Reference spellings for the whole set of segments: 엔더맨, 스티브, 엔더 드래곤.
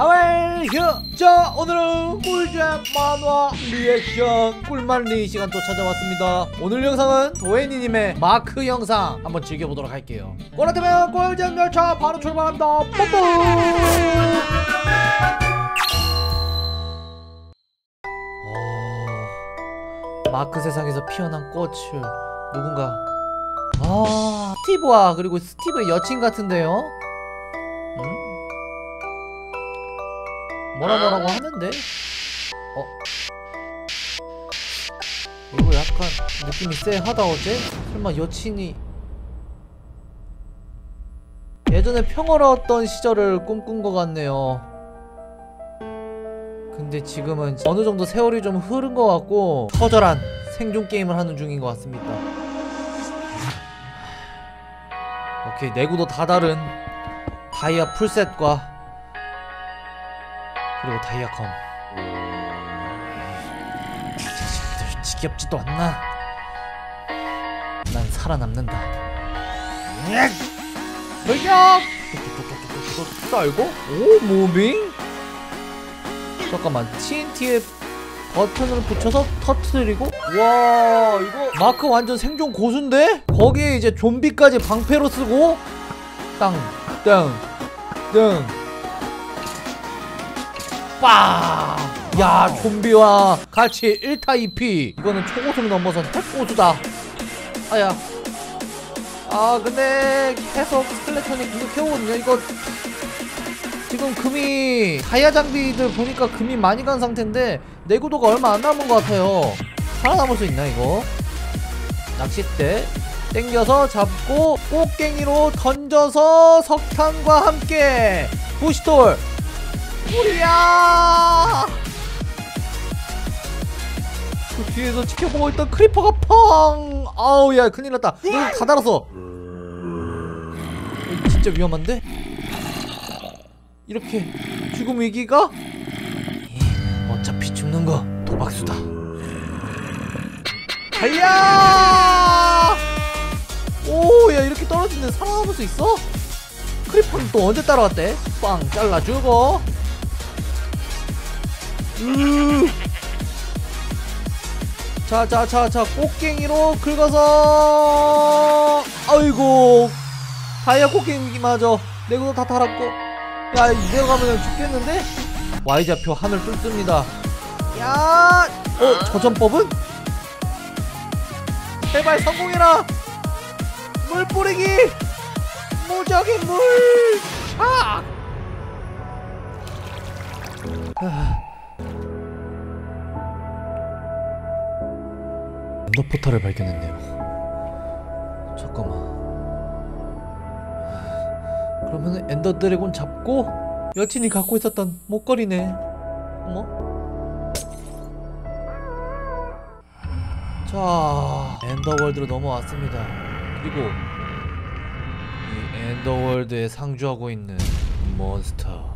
하와이요! 자, 오늘은 꿀잼 만화 리액션 꿀만리 시간 또 찾아왔습니다. 오늘 영상은 도엔이님의 마크 영상 한번 즐겨보도록 할게요. 꼬라트면 꿀잼 열차 바로 출발합니다. 뽀뽀! 마크 세상에서 피어난 꽃을 누군가, 스티브와 그리고 스티브의 여친 같은데요? 뭐라고 하는데? 이거 약간 느낌이 쎄하다. 어제? 설마 여친이 예전에 평화로웠던 시절을 꿈꾼 것 같네요. 근데 지금은 어느정도 세월이 좀 흐른 것 같고 처절한 생존게임을 하는 중인 것 같습니다. 오케이, 내구도 다 다른 다이아 풀셋과 그리고 다이아컴. 자식들 지겹지도 않나? 난 살아남는다. 돌격! 쌀고? 오, 무빙? 잠깐만, TNT에 버튼을 붙여서 터트리고? 와, 이거 마크 완전 생존 고수인데? 거기에 이제 좀비까지 방패로 쓰고? 땅, 땅, 땅. 빠! 야, 좀비와 같이 1타 2피. 이거는 초고수를 넘어선 핵고수다. 아야. 아, 근데 계속 스켈레톤이 공격해오거든요. 이거 지금 금이, 다이아 장비들 보니까 금이 많이 간 상태인데 내구도가 얼마 안 남은 것 같아요. 살아남을 수 있나 이거? 낚싯대 땡겨서 잡고 꽃갱이로 던져서 석탄과 함께 부시돌. 우리야! 그 뒤에서 지켜보고 있던 크리퍼가 펑! 아우, 야, 큰일 났다. 여기 다 달았어. 진짜 위험한데? 이렇게 죽음 위기가? 어차피 죽는 거 도박수다. 달려! 오, 야, 이렇게 떨어지는데 살아남을 수 있어? 크리퍼는 또 언제 따라왔대? 빵! 잘라주고! 자자자자 꽃갱이로 긁어서. 아이고, 다이아 꽃갱이 맞아. 내구도 다 달았고. 야, 이대로 가면 죽겠는데? Y좌표 하늘 뚫습니다. 야, 저전법은? 제발 성공해라. 물 뿌리기. 무적인 물. 아! 엔더 포탈을 발견했네요. 잠깐만, 그러면 엔더 드래곤 잡고 여친이 갖고 있었던 목걸이네. 어머? 자, 엔더월드로 넘어왔습니다. 그리고 이 엔더월드에 상주하고 있는 몬스터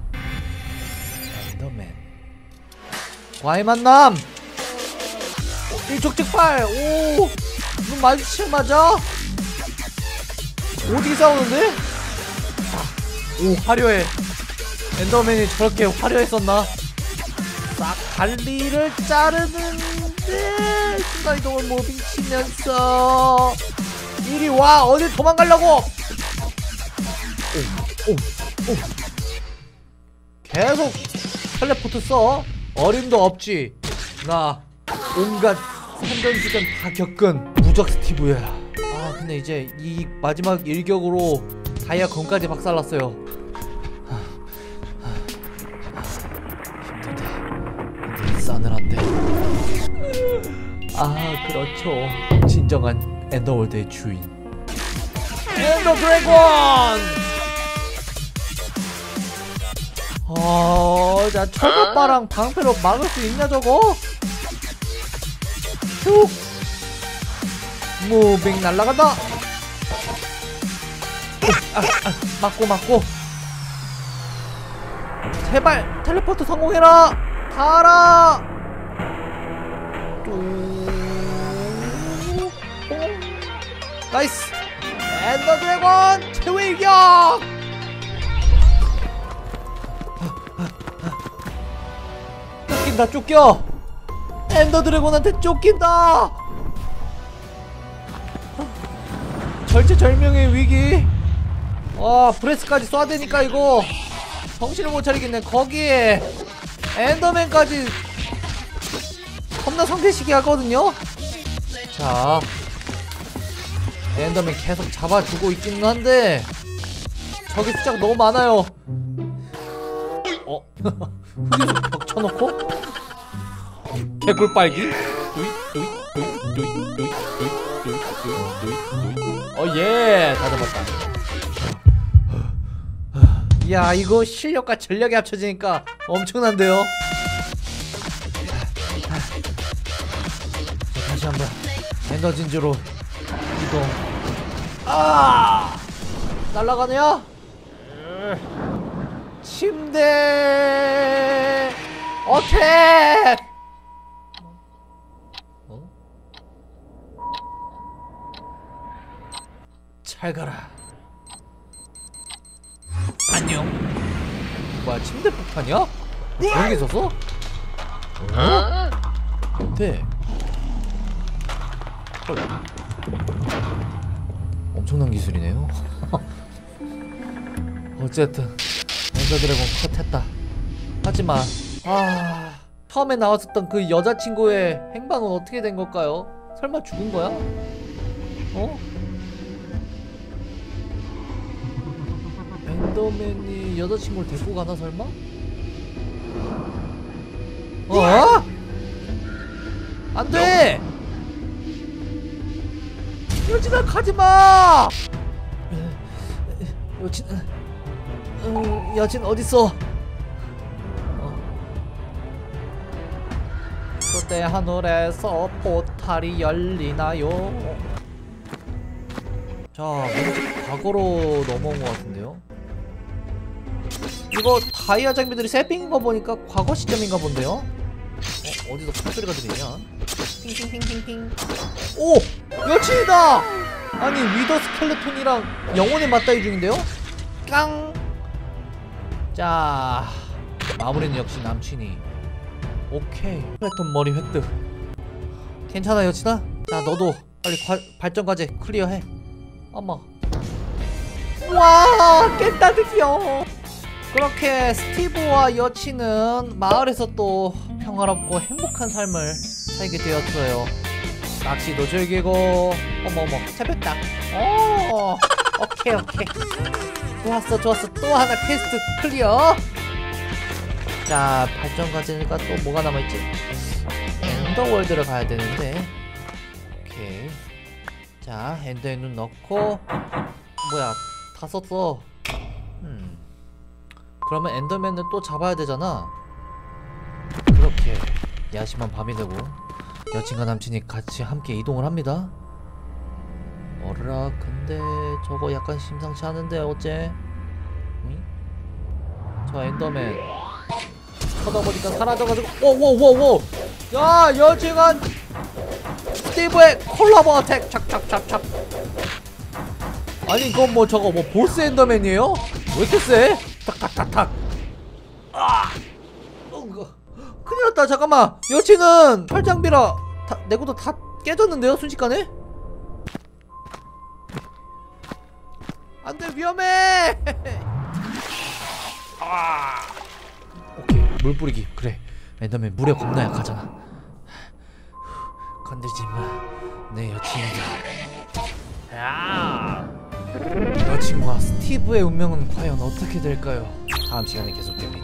엔더맨. 과일 만남! 일촉즉발! 오! 눈 마주치자마자? 어떻게 싸우는데? 오, 화려해. 엔더맨이 저렇게 화려했었나? 싹 다리를 자르는데 순간이동을 못 미치면서 이리 와! 어딜 도망가려고! 오! 계속 텔레포트 써. 어림도 없지. 나 온갖 산전수전 다 겪은 무적 스티브야. 아, 근데 이제 이 마지막 일격으로 다이아 검까지 박살났어요. 힘들다. 싸늘한데. 아, 그렇죠. 진정한 엔더월드의 주인 엔더 드래곤. 자, 초급바랑 방패로 막을 수 있냐 저거? 슉! 무빙 날라간다! 맞고 제발 텔레포트 성공해라! 가라! 나이스! 엔더 드래곤 최후의 일격! 쫓긴다, 쫓겨! 엔더 드래곤한테 쫓긴다! 절체절명의 위기. 와, 브레스까지 쏴대니까 이거 정신을 못 차리겠네. 거기에 엔더맨까지 겁나 성대시기 하거든요? 자, 엔더맨 계속 잡아주고 있기는 한데 저기 숫자가 너무 많아요. 흑에서 벽 쳐놓고? 개꿀빨기? 어예, 다 잡았다. 이야, 이거 실력과 전력이 합쳐지니까 엄청난데요? 다시 한번 엔더진주로 이동. 아! 날아가네요? 침대 어택! 어? 잘 가라. 안녕. 뭐야, 침대 폭탄이야? 그런 게 있었어? 어? 어때? 엄청난 기술이네요. 어쨌든 엔더 드래곤 컷했다. 하지만 처음에 나왔었던 그 여자친구의 행방은 어떻게 된 걸까요? 설마 죽은 거야? 어? 엔더맨이 여자친구를 데리고 가나 설마? 어? 안 돼! 여진아, 가지마! 여진 어딨어? 그때 하늘에서 포탈이 열리나요? 자, 뭔지 과거로 넘어온 것 같은데요? 이거 다이아 장비들이 세핑인 거 보니까 과거 시점인가 본데요? 어디서 콧소리가 들리냐? 핑핑핑핑핑. 오! 여친이다! 아니, 위더 스켈레톤이랑 영혼의 맞다이 중인데요? 깡! 자, 마무리는 역시 남친이. 오케이, 스켈레톤 머리 획득. 괜찮아 여친아? 자, 너도 빨리 발전 과제 클리어해. 어머, 와, 깼다 드디어. 그렇게 스티브와 여친은 마을에서 또 평화롭고 행복한 삶을 살게 되었어요. 낚시도 즐기고. 어머머, 잡혔다. 오, 오케이 오케이, 좋았어 좋았어. 또 하나 퀘스트 클리어. 자, 발전 과제니까 또 뭐가 남아있지? 엔더월드를 가야 되는데. 오케이, 자, 엔더의 눈 넣고. 뭐야, 다 썼어. 그러면 엔더맨을 또 잡아야 되잖아. 그렇게 야심한 밤이 되고 여친과 남친이 같이 함께 이동을 합니다. 어라, 근데 저거 약간 심상치 않은데 어째? 응? 저 엔더맨 쳐다보니까 사라져가지고. 오오오오! 야, 여친은 스티브의 콜라보 어택. 착착착착. 아니, 이건 뭐 저거 뭐 보스 엔더맨이에요? 왜 이렇게 세? 탁탁탁탁. 아! 큰일 났다. 잠깐만, 여친은 철장비라 내구도 다 깨졌는데요? 순식간에? 안돼, 위험해. 아, 오케이, 물 뿌리기. 그래, 엔더맨 물에 겁나 약하잖아. 건들지마, 내 여친이다. 여친과 스티브의 운명은 과연 어떻게 될까요? 다음 시간에 계속됩니다.